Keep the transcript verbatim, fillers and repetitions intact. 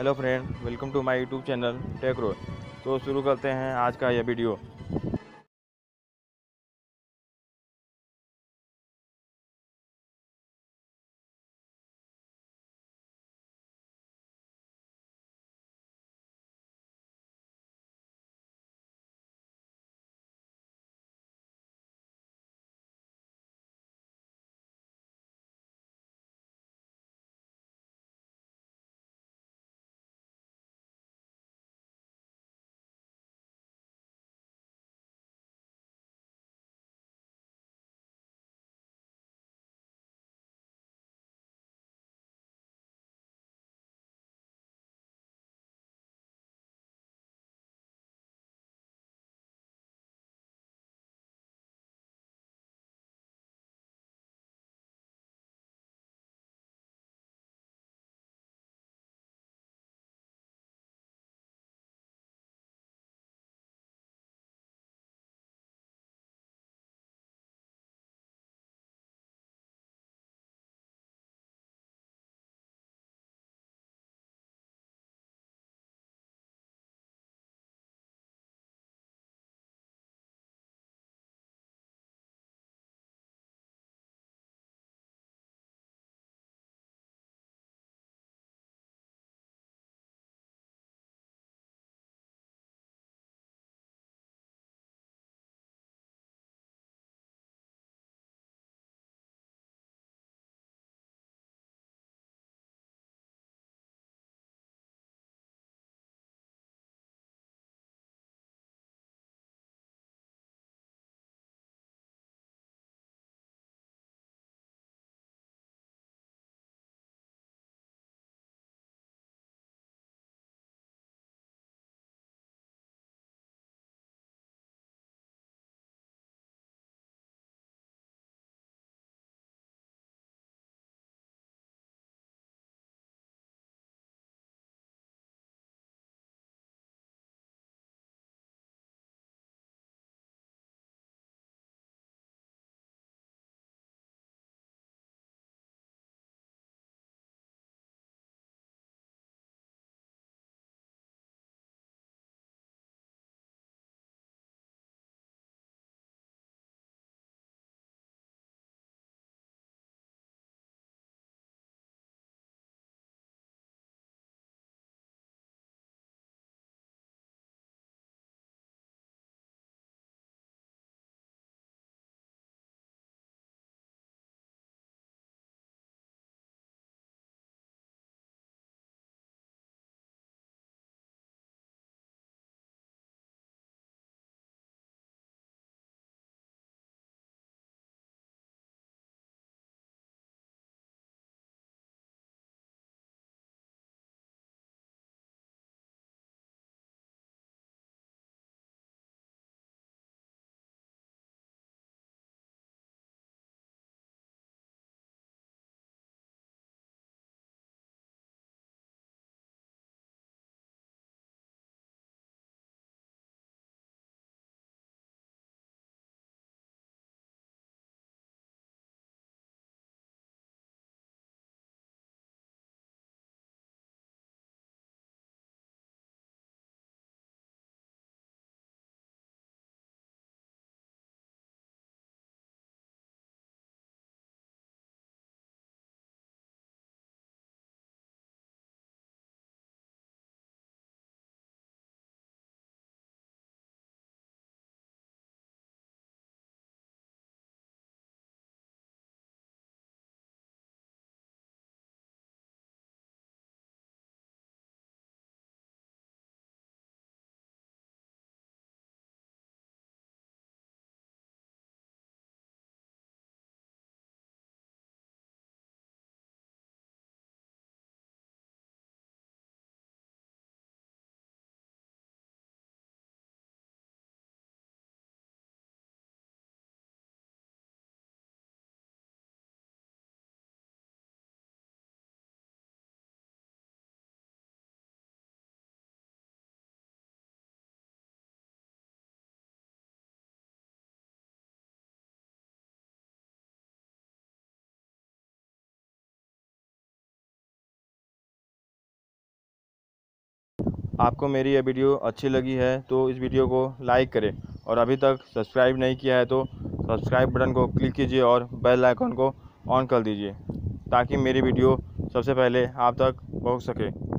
Hello friend, welcome to my YouTube channel टेकरोय। तो शुरू करते हैं आज का यह वीडियो। आपको मेरी ये वीडियो अच्छी लगी है तो इस वीडियो को लाइक करें और अभी तक सब्सक्राइब नहीं किया है तो सब्सक्राइब बटन को क्लिक कीजिए और बेल आइकन को ऑन कर दीजिए ताकि मेरी वीडियो सबसे पहले आप तक पहुंच सके।